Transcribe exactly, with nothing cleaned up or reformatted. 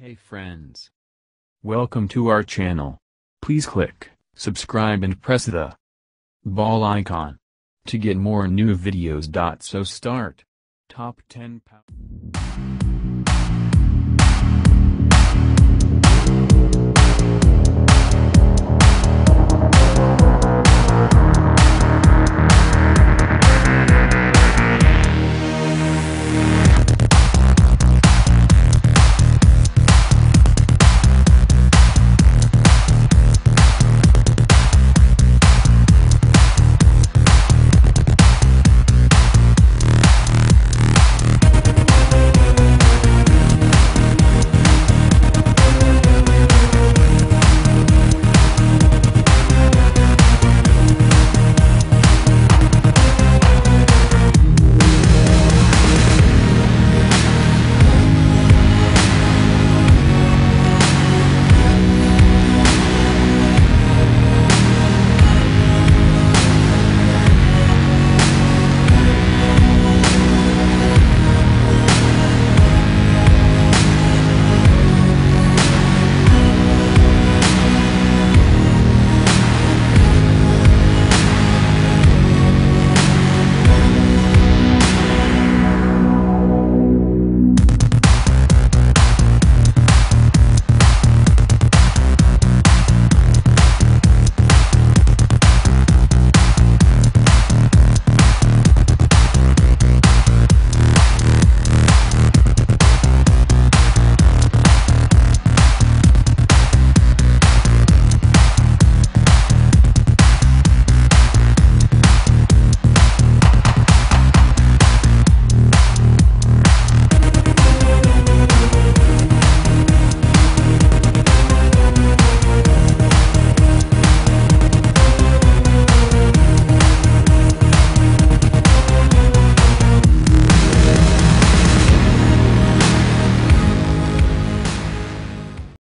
Hey friends, welcome to our channel. Please click subscribe and press the bell icon to get more new videos. So start top ten power